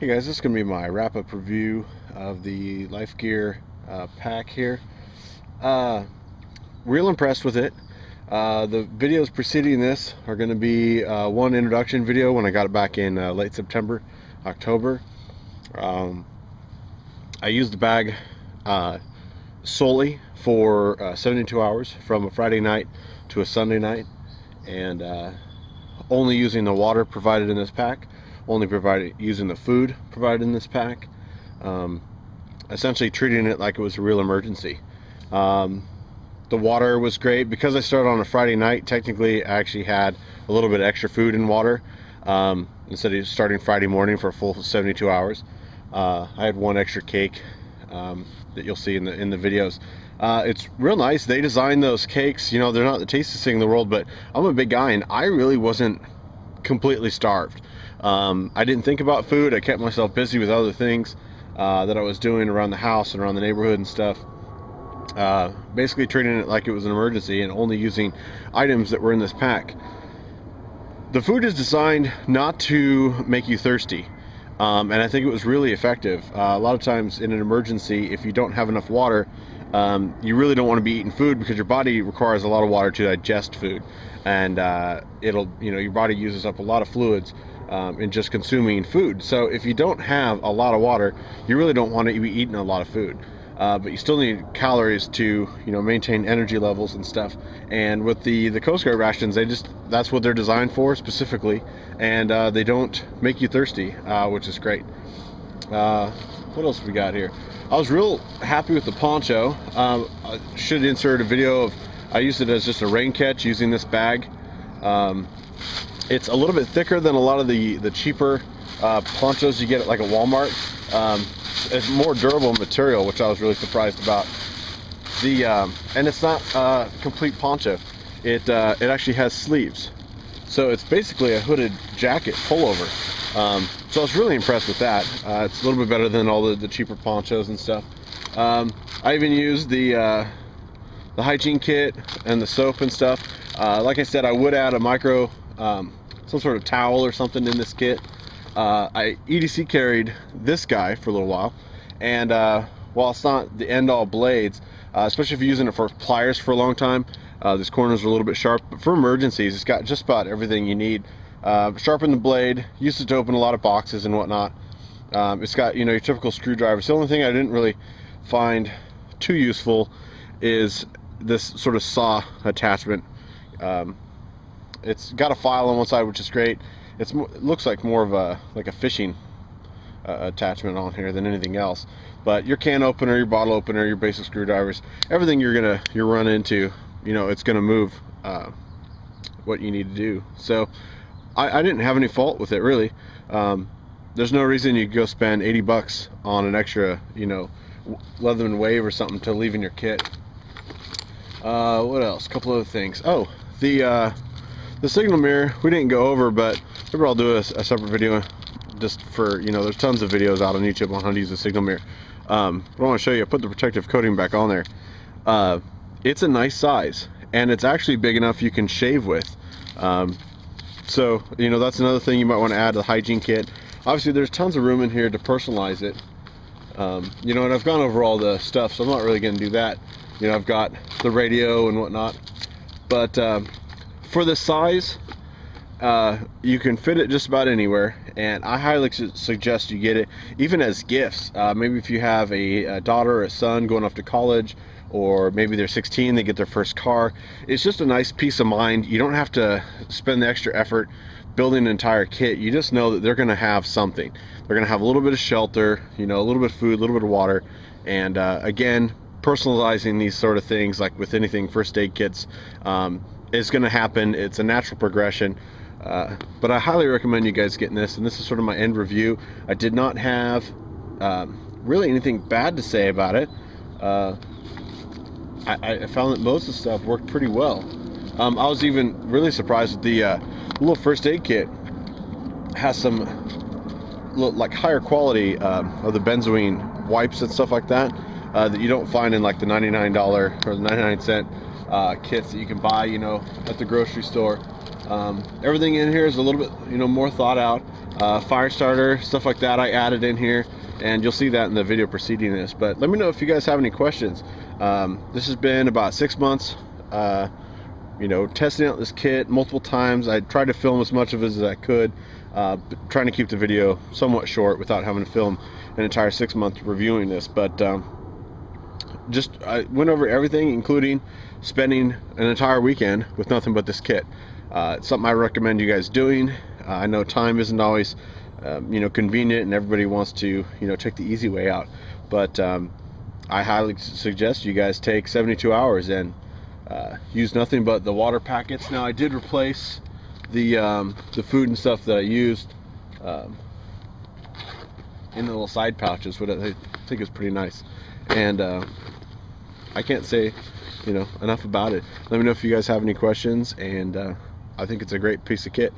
Hey guys, this is going to be my wrap-up review of the Life Gear pack here. Real impressed with it. The videos preceding this are going to be one introduction video when I got it back in late September, October. I used the bag solely for 72 hours from a Friday night to a Sunday night, and only using the water provided in this pack. Only provided using the food provided in this pack, essentially treating it like it was a real emergency. The water was great because I started on a Friday night. Technically, I actually had a little bit extra food and water instead of starting Friday morning for a full 72 hours. I had one extra cake that you'll see in the videos. It's real nice. They designed those cakes. You know, they're not the tastiest thing in the world, but I'm a big guy and I really wasn't completely starved. I didn't think about food. I kept myself busy with other things that I was doing around the house and around the neighborhood and stuff. Basically treating it like it was an emergency and only using items that were in this pack. The food is designed not to make you thirsty, and I think it was really effective. A lot of times in an emergency, if you don't have enough water, you really don't want to be eating food because your body requires a lot of water to digest food, and your body uses up a lot of fluids in just consuming food. So if you don't have a lot of water, you really don't want to be eating a lot of food, but you still need calories to maintain energy levels and stuff. And with the Coast Guard rations, that's what they're designed for specifically, and they don't make you thirsty, which is great. What else we got here? I was real happy with the poncho. I should insert a video of, I used it as just a rain catch using this bag. It's a little bit thicker than a lot of the cheaper ponchos you get at like a Walmart. It's more durable material, which I was really surprised about. And it's not a complete poncho. It actually has sleeves. So it's basically a hooded jacket pullover. So I was really impressed with that. It's a little bit better than all the cheaper ponchos and stuff. I even used the hygiene kit and the soap and stuff. Like I said, I would add a micro, some sort of towel or something in this kit. I EDC carried this guy for a little while, and while it's not the end all blades, especially if you're using it for pliers for a long time, these corners are a little bit sharp, but for emergencies, it's got just about everything you need. Sharpen the blade, used it to open a lot of boxes and whatnot. It's got your typical screwdriver. So the only thing I didn't really find too useful is this sort of saw attachment. It's got a file on one side, which is great. It looks like more of a fishing attachment on here than anything else. But your can opener, your bottle opener, your basic screwdrivers, everything you're run into, it's gonna move what you need to do. So I didn't have any fault with it really. There's no reason you go spend $80 on an extra, Leatherman Wave or something to leave in your kit. What else? A couple other things. Oh, the signal mirror we didn't go over, but maybe I'll do a separate video just for, there's tons of videos out on YouTube on how to use the signal mirror. But I want to show you, I put the protective coating back on there. It's a nice size, and it's actually big enough you can shave with. So, that's another thing you might want to add to the hygiene kit. Obviously, there's tons of room in here to personalize it. And I've gone over all the stuff, so I'm not really going to do that. I've got the radio and whatnot. But for the size, you can fit it just about anywhere. And I highly suggest you get it, even as gifts. Maybe if you have a daughter or a son going off to college, or maybe they're 16, they get their first car. It's just a nice peace of mind. You don't have to spend the extra effort building an entire kit. You just know that they're gonna have something. They're gonna have a little bit of shelter, a little bit of food, a little bit of water. And again, personalizing these sort of things, like with anything, first aid kits, is gonna happen. It's a natural progression. But I highly recommend you guys getting this, and this is sort of my end review. I did not have really anything bad to say about it. I found that most of the stuff worked pretty well. I was even really surprised with the little first aid kit. It has some higher quality of the benzoin wipes and stuff like that that you don't find in like the $99 or the 99 cent kits that you can buy, at the grocery store. Everything in here is a little bit, more thought out. Fire starter, stuff like that, I added in here, and you'll see that in the video preceding this. But let me know if you guys have any questions. This has been about 6 months, testing out this kit multiple times. I tried to film as much of it as I could, trying to keep the video somewhat short without having to film an entire 6 months reviewing this. But I went over everything, including spending an entire weekend with nothing but this kit. It's something I recommend you guys doing. I know time isn't always convenient, and everybody wants to take the easy way out, but I highly suggest you guys take 72 hours and use nothing but the water packets. Now I did replace the food and stuff that I used in the little side pouches, which I think is pretty nice, and I can't say enough about it. Let me know if you guys have any questions, and I think it's a great piece of kit.